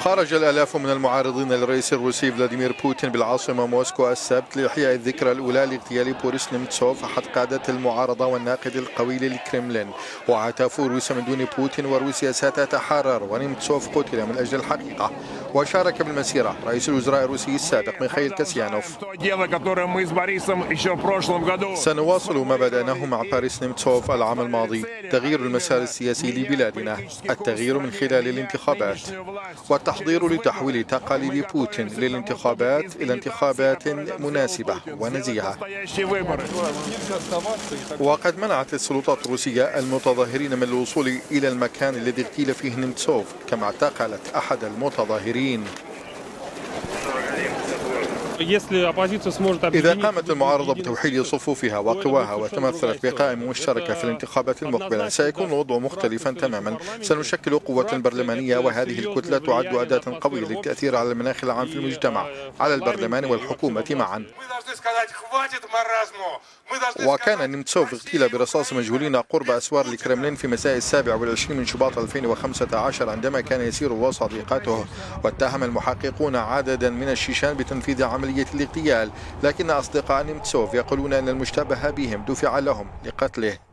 خرج الآلاف من المعارضين للرئيس الروسي فلاديمير بوتين بالعاصمة موسكو السبت لإحياء الذكرى الأولى لاغتيال بوريس نيمتسوف أحد قادة المعارضة والناقد القوي للكرملين. وهتافوا روسيا من دون بوتين وروسيا ستتحرر ونيمتسوف قتل من أجل الحقيقة. وشارك بالمسيرة رئيس الوزراء الروسي السابق ميخائيل كاسيانوف. سنواصل ما بدأناه مع بوريس نيمتسوف العام الماضي، تغيير المسار السياسي لبلادنا، التغيير من خلال الانتخابات والتحضير لتحويل تقاليد بوتين للانتخابات إلى انتخابات مناسبة ونزيهة. وقد منعت السلطات الروسية المتظاهرين من الوصول إلى المكان الذي اغتيل فيه نيمتسوف كما اعتقلت أحد المتظاهرين. إذا قامت المعارضة بتوحيد صفوفها وقواها وتمثلت بقائمة مشتركة في الانتخابات المقبلة سيكون الوضع مختلفا تماما. سنشكل قوة برلمانية، وهذه الكتلة تعد أداة قوية للتأثير على المناخ العام في المجتمع، على البرلمان والحكومة معا. وكان نيمتسوف اغتيل برصاص مجهولين قرب أسوار الكرملين في مساء السابع والعشرين من شباط 2015 عندما كان يسير وصديقته، واتهم المحققون عددا من الشيشان بتنفيذ عملية الاغتيال، لكن أصدقاء نيمتسوف يقولون أن المشتبه بهم دفع لهم لقتله.